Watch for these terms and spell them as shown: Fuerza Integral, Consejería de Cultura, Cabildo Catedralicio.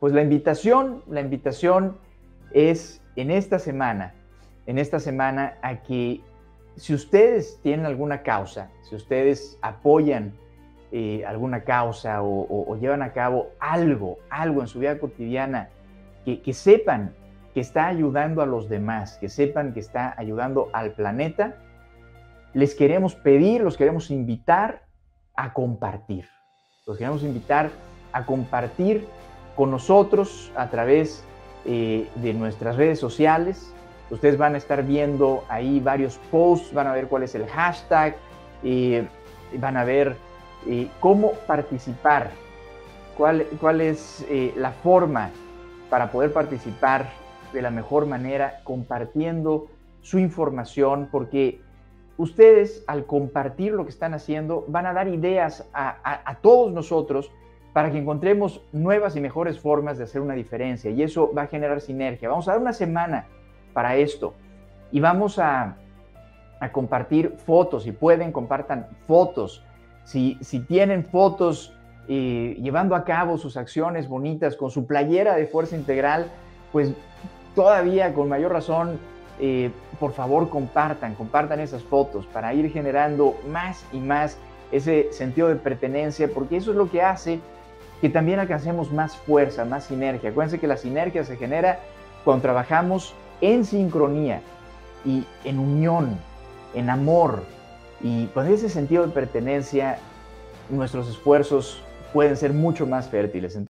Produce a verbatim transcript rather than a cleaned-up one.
Pues la invitación, la invitación es en esta semana, en esta semana a que si ustedes tienen alguna causa, si ustedes apoyan eh, alguna causa o, o, o llevan a cabo algo, algo en su vida cotidiana, que, que sepan que está ayudando a los demás, que sepan que está ayudando al planeta, les queremos pedir, los queremos invitar a compartir. Los queremos invitar a compartir con nosotros a través eh, de nuestras redes sociales. Ustedes van a estar viendo ahí varios posts, van a ver cuál es el hashtag, eh, van a ver eh, cómo participar, cuál, cuál es eh, la forma para poder participar de la mejor manera, compartiendo su información, porque ustedes, al compartir lo que están haciendo, van a dar ideas a, a, a todos nosotros para que encontremos nuevas y mejores formas de hacer una diferencia, y eso va a generar sinergia. Vamos a dar una semana para esto y vamos a, a compartir fotos. Si pueden, compartan fotos. Si, si tienen fotos eh, llevando a cabo sus acciones bonitas con su playera de Fuerza Integral, pues todavía con mayor razón, eh, por favor compartan, compartan esas fotos para ir generando más y más ese sentido de pertenencia, porque eso es lo que hace que también alcancemos más fuerza, más sinergia. Acuérdense que la sinergia se genera cuando trabajamos en sincronía y en unión, en amor, y con ese sentido de pertenencia nuestros esfuerzos pueden ser mucho más fértiles.